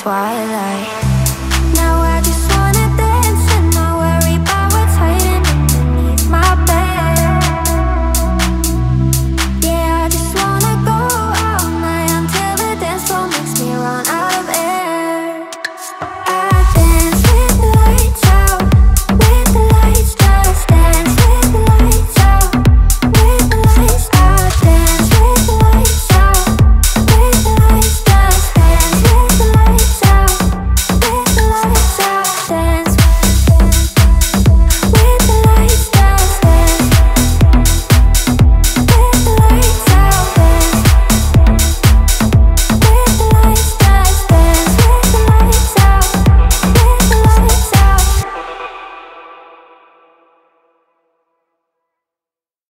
twilight.